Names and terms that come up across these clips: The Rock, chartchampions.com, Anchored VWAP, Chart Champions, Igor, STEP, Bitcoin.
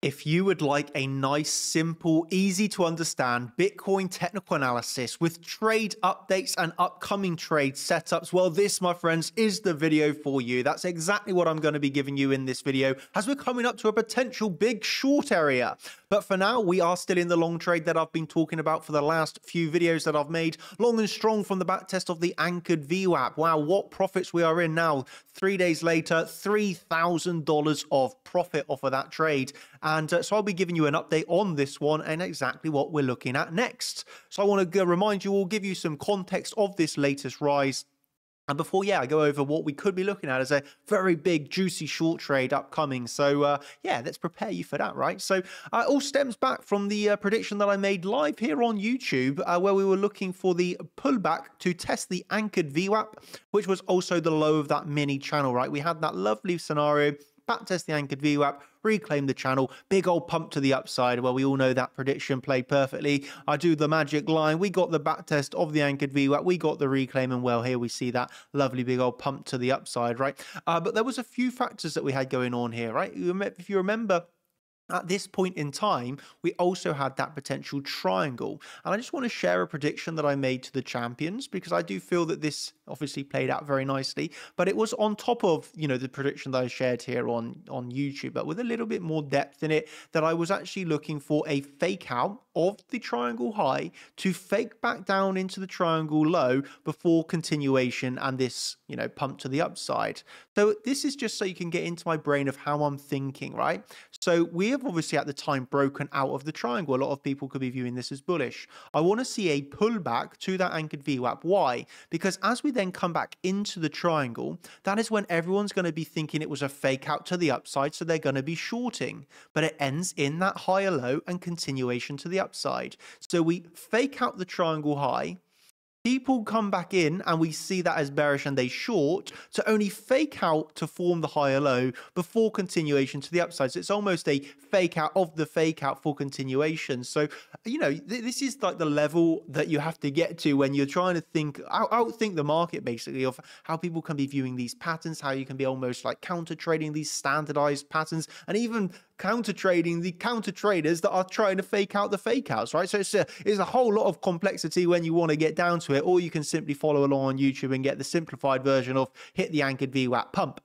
If you would like a nice, simple, easy to understand Bitcoin technical analysis with trade updates and upcoming trade setups, well, this, my friends, is the video for you. That's exactly what I'm going to be giving you in this video as we're coming up to a potential big short area. But for now, we are still in the long trade that I've been talking about for the last few videos that I've made, long and strong from the backtest of the Anchored VWAP. Wow, what profits we are in now. 3 days later, $3,000 of profit off of that trade. And so I'll be giving you an update on this one and exactly what we're looking at next. So I want to remind you all, give you some context of this latest rise. And before, I go over what we could be looking at as a very big, juicy short trade upcoming. So, let's prepare you for that, right? So, it all stems back from the prediction that I made live here on YouTube, where we were looking for the pullback to test the Anchored VWAP, which was also the low of that mini channel, right? We had that lovely scenario, backtest the Anchored VWAP, reclaim the channel, big old pump to the upside. Well, we all know that prediction played perfectly. I do the magic line. We got the backtest of the Anchored VWAP. We got the reclaim, and well, here we see that lovely big old pump to the upside, right? But there was a few factors that we had going on here, right? If you remember, at this point in time, we also had that potential triangle. And I just want to share a prediction that I made to the champions, because I do feel that this obviously played out very nicely, but it was on top of, you know, the prediction that I shared here on YouTube, but with a little bit more depth in it, that I was actually looking for a fake out of the triangle high to fake back down into the triangle low before continuation and this, you know, pump to the upside. So this is just so you can get into my brain of how I'm thinking, right? So we have obviously at the time broken out of the triangle. A lot of people could be viewing this as bullish. I want to see a pullback to that Anchored VWAP. Why? Because as we then come back into the triangle, that is when everyone's going to be thinking it was a fake out to the upside, so they're going to be shorting. But it ends in that higher low and continuation to the upside. So we fake out the triangle high, people come back in and we see that as bearish and they short to only fake out to form the higher low before continuation to the upside. So it's almost a fake out of the fake out for continuation. So, you know, this is like the level that you have to get to when you're trying to think, outthink the market basically, of how people can be viewing these patterns, how you can be almost like counter trading these standardized patterns, and even counter trading the counter traders that are trying to fake out the fake outs, right? So it's a whole lot of complexity when you want to get down to it, or you can simply follow along on YouTube and get the simplified version of hit the Anchored VWAP pump.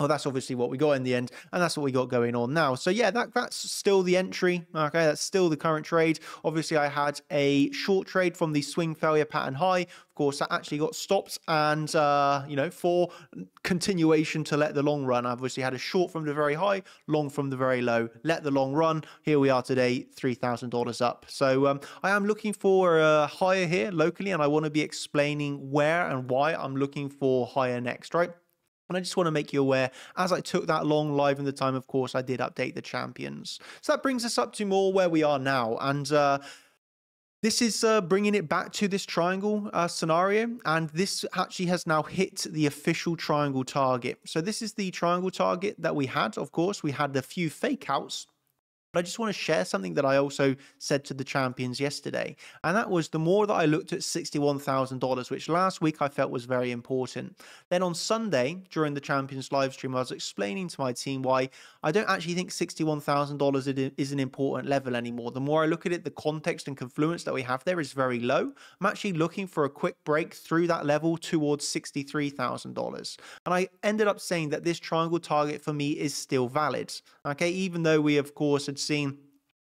Well, that's obviously what we got in the end, and that's what we got going on now. So yeah, that's still the entry. Okay, that's still the current trade. Obviously, I had a short trade from the swing failure pattern high. Of course, that actually got stopped, and you know, for continuation to let the long run. I obviously had a short from the very high, long from the very low, let the long run. Here we are today, $3,000 up. So I am looking for a higher here locally, and I want to be explaining where and why I'm looking for higher next, right? And I just want to make you aware, as I took that long live in the time, of course, I did update the champions. So that brings us up to more where we are now. And this is bringing it back to this triangle scenario. And this actually has now hit the official triangle target. So this is the triangle target that we had. Of course, we had a few fake outs. But I just want to share something that I also said to the champions yesterday. And that was, the more that I looked at $61,000, which last week I felt was very important. Then on Sunday, during the champions live stream, I was explaining to my team why I don't actually think $61,000 is an important level anymore. The more I look at it, the context and confluence that we have there is very low. I'm actually looking for a quick break through that level towards $63,000. And I ended up saying that this triangle target for me is still valid. Okay, even though we, of course, had seen,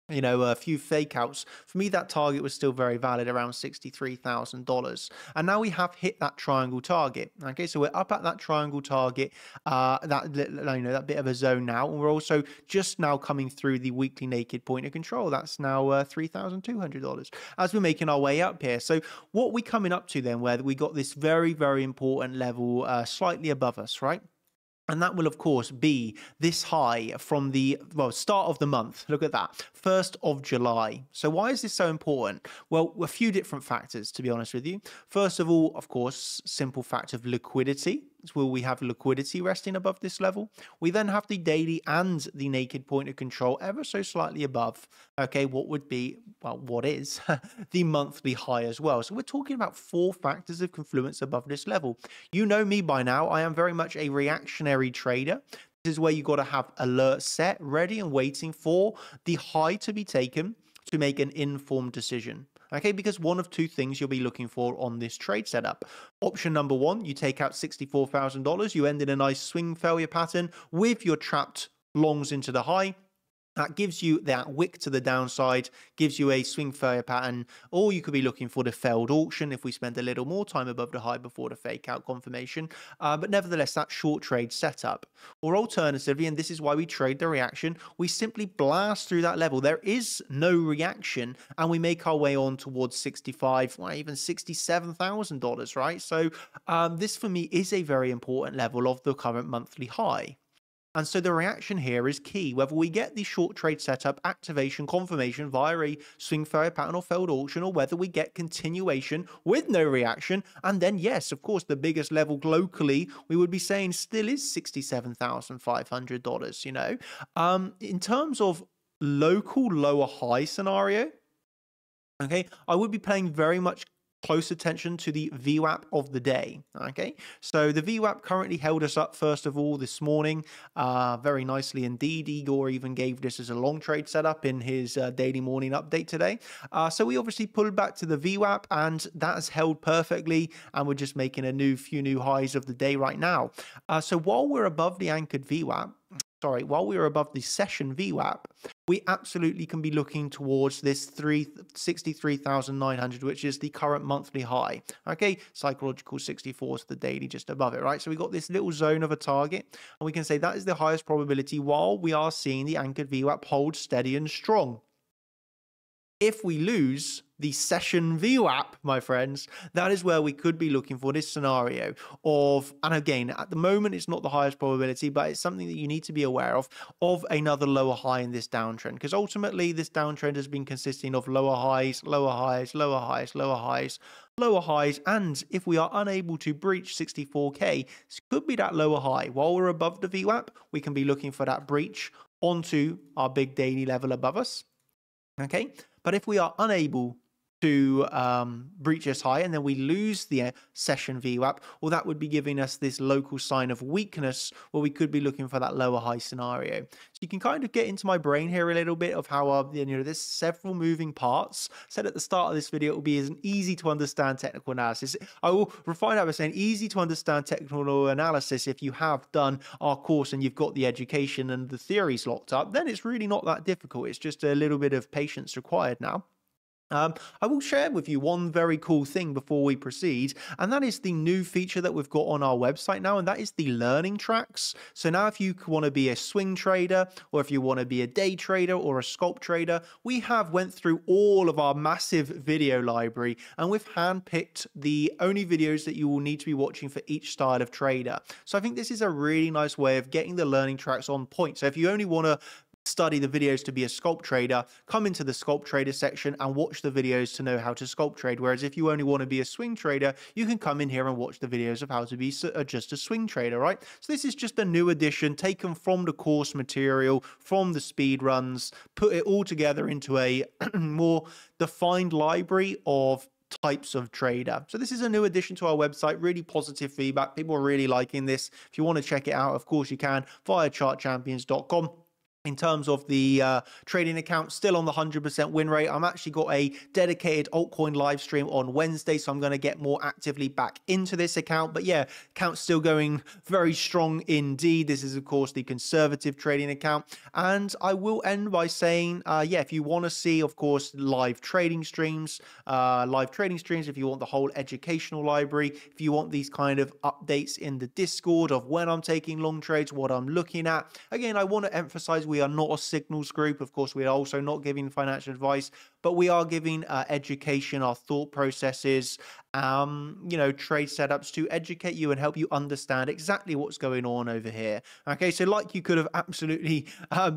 you know, a few fake outs, for me that target was still very valid around $63,000. And now we have hit that triangle target. Okay, so we're up at that triangle target, that bit of a zone now, and we're also just now coming through the weekly naked point of control. That's now $3,200 as we're making our way up here. So what we're coming up to then, where we got this very, very important level slightly above us, right? And that will, of course, be this high from the start of the month. Look at that, 1st of July. So why is this so important? Well, a few different factors, to be honest with you. First of all, of course, simple fact of liquidity. Will we have liquidity resting above this level? We then have the daily and the naked point of control ever so slightly above, okay, what would be, well, what is the monthly high as well. So we're talking about 4 factors of confluence above this level. You know me by now, I am very much a reactionary trader. This is where you got to have alerts set, ready and waiting for the high to be taken to make an informed decision. Okay, because one of two things you'll be looking for on this trade setup. Option number one, you take out $64,000, you end in a nice swing failure pattern with your trapped longs into the high. That gives you that wick to the downside, gives you a swing failure pattern, or you could be looking for the failed auction if we spend a little more time above the high before the fake out confirmation. But nevertheless, that short trade setup. Or alternatively, and this is why we trade the reaction, we simply blast through that level. There is no reaction, and we make our way on towards $65,000, well, even $67,000, right? So this for me is a very important level of the current monthly high. And so the reaction here is key, whether we get the short trade setup, activation, confirmation via a swing failure pattern or failed auction, or whether we get continuation with no reaction. And then, yes, of course, the biggest level locally, we would be saying still is $67,500, you know. In terms of local lower high scenario, okay, I would be paying very much close attention to the VWAP of the day. Okay, so the VWAP currently held us up first of all this morning, very nicely indeed. Igor even gave this as a long trade setup in his daily morning update today. So we obviously pulled back to the VWAP, and that has held perfectly, and we're just making a few new highs of the day right now. So while we're above the anchored VWAP, sorry, while we were above the session VWAP, we absolutely can be looking towards this 63,900, which is the current monthly high. Okay, psychological 64 to the daily just above it, right? So we got this little zone of a target, and we can say that is the highest probability while we are seeing the anchored VWAP hold steady and strong. If we lose the session VWAP, my friends, that is where we could be looking for this scenario of, and again, at the moment, it's not the highest probability, but it's something that you need to be aware of another lower high in this downtrend, because ultimately this downtrend has been consisting of lower highs, lower highs, lower highs, lower highs, lower highs, and if we are unable to breach 64K, this could be that lower high. While we're above the VWAP, we can be looking for that breach onto our big daily level above us, okay? But if we are unable to breach this high and then we lose the session VWAP, well, that would be giving us this local sign of weakness where we could be looking for that lower high scenario. So you can kind of get into my brain here a little bit of how there's several moving parts. I said at the start of this video it will be an easy to understand technical analysis. I will refine that by saying easy to understand technical analysis. If you have done our course and you've got the education and the theories locked up, then it's really not that difficult. It's just a little bit of patience required now. I will share with you one very cool thing before we proceed, and that is the new feature that we've got on our website now, and that is the learning tracks. So now if you want to be a swing trader, or if you want to be a day trader or a scalp trader, we have went through all of our massive video library, and we've handpicked the only videos that you will need to be watching for each style of trader. So I think this is a really nice way of getting the learning tracks on point. So if you only want to study the videos to be a scalp trader, come into the scalp trader section and watch the videos to know how to scalp trade. Whereas if you only want to be a swing trader, you can come in here and watch the videos of how to be just a swing trader, right? So this is just a new addition taken from the course material, from the speed runs, put it all together into a more defined library of types of trader. So this is a new addition to our website, really positive feedback. People are really liking this. If you want to check it out, of course you can via chartchampions.com. In terms of the trading account, still on the 100% win rate. I'm actually got a dedicated altcoin live stream on Wednesday, so I'm going to get more actively back into this account. But yeah, account's still going very strong indeed. This is, of course, the conservative trading account. And I will end by saying, yeah, if you want to see, of course, live trading streams, if you want the whole educational library, if you want these kind of updates in the Discord of when I'm taking long trades, what I'm looking at. Again, I want to emphasize we are not a signals group. Of course, we are also not giving financial advice, but we are giving education, our thought processes, you know, trade setups to educate you and help you understand exactly what's going on over here. Okay, so like you could have absolutely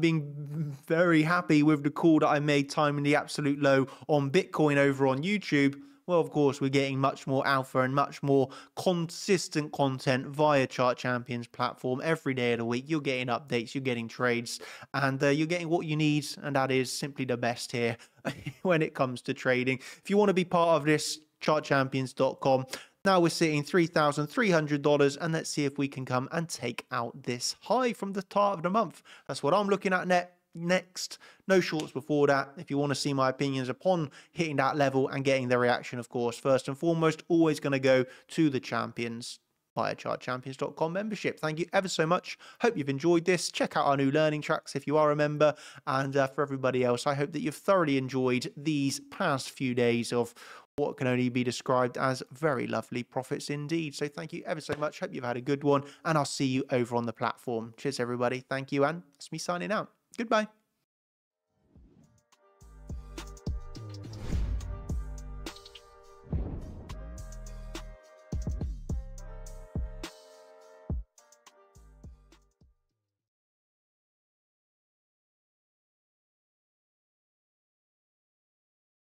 been very happy with the call that I made timing the absolute low on Bitcoin over on YouTube. Well, of course, we're getting much more alpha and much more consistent content via Chart Champions platform every day of the week. You're getting updates, you're getting trades, and you're getting what you need, and that is simply the best here when it comes to trading. If you want to be part of this, chartchampions.com. Now we're sitting $3,300, and let's see if we can come and take out this high from the start of the month. That's what I'm looking at next. No shorts before that. If you want to see my opinions upon hitting that level and getting the reaction, of course, first and foremost, always going to go to the champions via chartchampions.com membership. Thank you ever so much. Hope you've enjoyed this. Check out our new learning tracks if you are a member. And for everybody else, I hope that you've thoroughly enjoyed these past few days of what can only be described as very lovely profits indeed. So thank you ever so much. Hope you've had a good one, and I'll see you over on the platform. Cheers, everybody. Thank you, and that's me signing out. Goodbye.